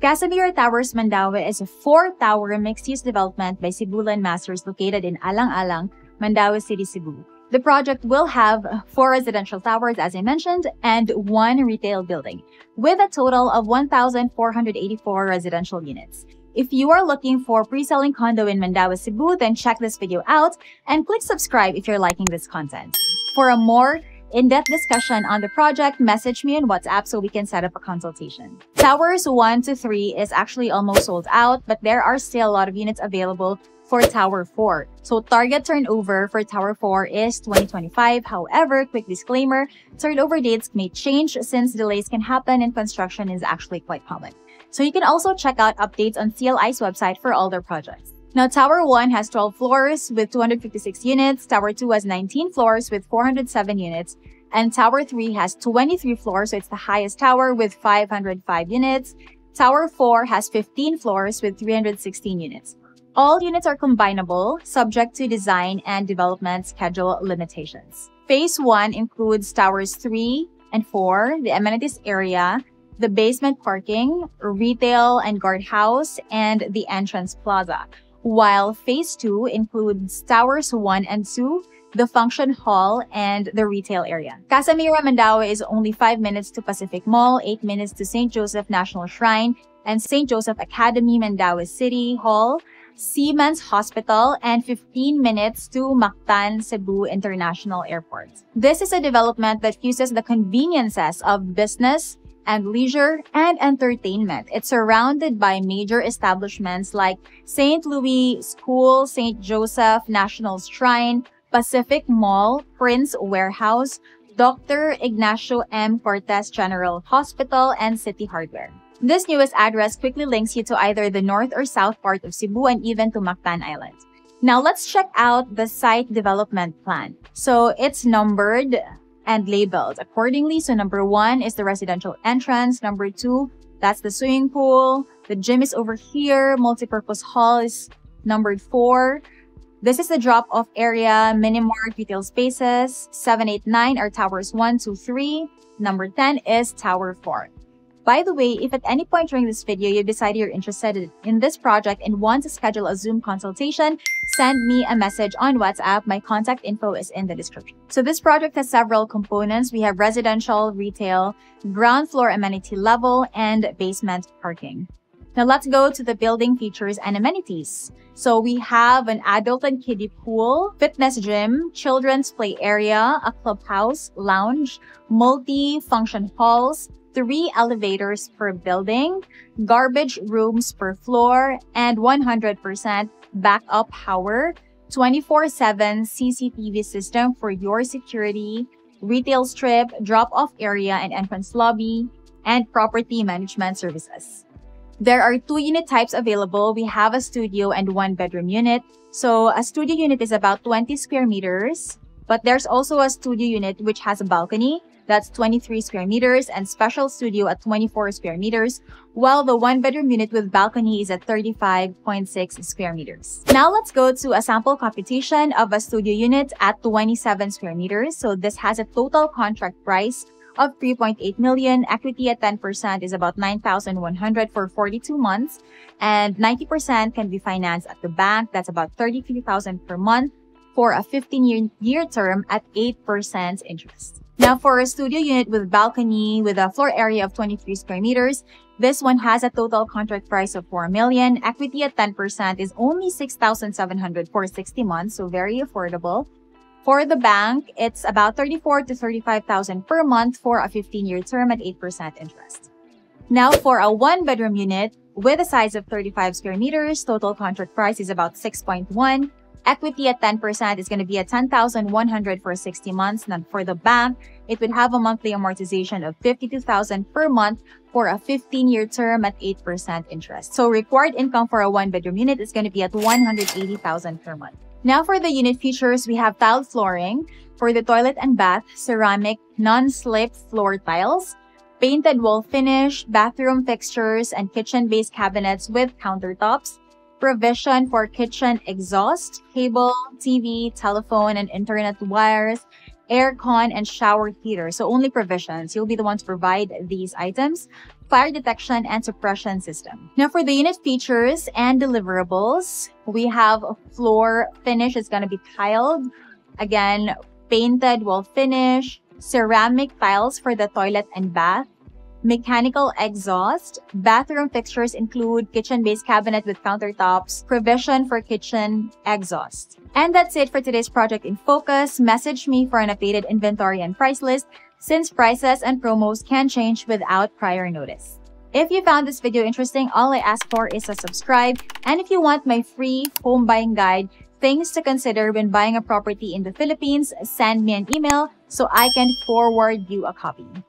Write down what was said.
Casa Mira Towers Mandaue is a four-tower mixed-use development by Cebu Landmasters located in Alang Alang, Mandaue City, Cebu. The project will have 4 residential towers, as I mentioned, and 1 retail building, with a total of 1,484 residential units. If you are looking for pre-selling condo in Mandaue, Cebu, then check this video out and click subscribe if you're liking this content. For a more in-depth discussion on the project, message me on WhatsApp so we can set up a consultation. Towers 1 to 3 is actually almost sold out, but there are still a lot of units available for Tower 4. So target turnover for Tower 4 is 2025. However, quick disclaimer, turnover dates may change since delays can happen and construction is actually quite common. So you can also check out updates on CLI's website for all their projects. Now, Tower 1 has 12 floors with 256 units, Tower 2 has 19 floors with 407 units, and Tower 3 has 23 floors, so it's the highest tower with 505 units. Tower 4 has 15 floors with 316 units. All units are combinable, subject to design and development schedule limitations. Phase 1 includes Towers 3 and 4, the amenities area, the basement parking, retail and guardhouse, and the entrance plaza. While Phase 2 includes Towers 1 and 2, the function hall, and the retail area. Casa Mira Mandaue is only 5 minutes to Pacific Mall, 8 minutes to St. Joseph National Shrine, and St. Joseph Academy Mandaue City Hall, Siemens Hospital, and 15 minutes to Mactan Cebu International Airport. This is a development that fuses the conveniences of business and leisure and entertainment. It's surrounded by major establishments like St. Louis School, St. Joseph National Shrine, Pacific Mall, Prince Warehouse, Dr. Ignacio M. Cortes General Hospital, and City Hardware. This newest address quickly links you to either the north or south part of Cebu and even to Mactan Island. Now let's check out the site development plan. So it's numbered and labeled accordingly. So number 1 is the residential entrance. Number 2, that's the swimming pool. The gym is over here. Multipurpose hall is numbered 4. This is the drop-off area, mini-mart, retail spaces. 7, 8, 9 are towers 1, 2, 3. Number 10 is tower 4. By the way, if at any point during this video you decide you're interested in this project and want to schedule a Zoom consultation, send me a message on WhatsApp. My contact info is in the description. So this project has several components. We have residential, retail, ground floor amenity level, and basement parking. Now let's go to the building features and amenities. So we have an adult and kiddie pool, fitness gym, children's play area, a clubhouse, lounge, multi-function halls, 3 elevators per building, garbage rooms per floor, and 100% backup power, 24/7 CCTV system for your security, retail strip, drop-off area and entrance lobby, and property management services. There are 2 unit types available. We have a studio and 1 bedroom unit. So a studio unit is about 20 square meters, but there's also a studio unit which has a balcony. That's 23 square meters, and special studio at 24 square meters, while the 1-bedroom unit with balcony is at 35.6 square meters. Now let's go to a sample computation of a studio unit at 27 square meters. So this has a total contract price of 3.8 million. Equity at 10% is about 9,100 for 42 months, and 90% can be financed at the bank. That's about 33,000 per month for a 15-year term at 8% interest. Now, for a studio unit with balcony with a floor area of 23 square meters, this one has a total contract price of 4 million. Equity at 10% is only 6,700 for 60 months, so very affordable. For the bank, it's about 34 to 35,000 per month for a 15-year term at 8% interest. Now, for a 1-bedroom unit with a size of 35 square meters, total contract price is about 6.1. Equity at 10% is going to be at 10,100 for 60 months. And for the bank, it would have a monthly amortization of 52,000 per month for a 15-year term at 8% interest. So required income for a 1-bedroom unit is going to be at 180,000 per month. Now for the unit features, we have tiled flooring for the toilet and bath, ceramic non-slip floor tiles, painted wall finish, bathroom fixtures, and kitchen-based cabinets with countertops. Provision for kitchen exhaust, cable, TV, telephone, and internet wires, aircon, and shower heater. So only provisions. You'll be the one to provide these items. fire detection and suppression system. Now for the unit features and deliverables, we have a floor finish. It's going to be tiled, again, painted wall finish, ceramic tiles for the toilet and bath, mechanical exhaust. Bathroom fixtures include kitchen-based cabinet with countertops, provision for kitchen exhaust. And that's it for today's Project in Focus. Message me for an updated inventory and price list, since prices and promos can change without prior notice. If you found this video interesting, all I ask for is a subscribe. And if you want my free home buying guide, things to consider when buying a property in the Philippines, send me an email so I can forward you a copy.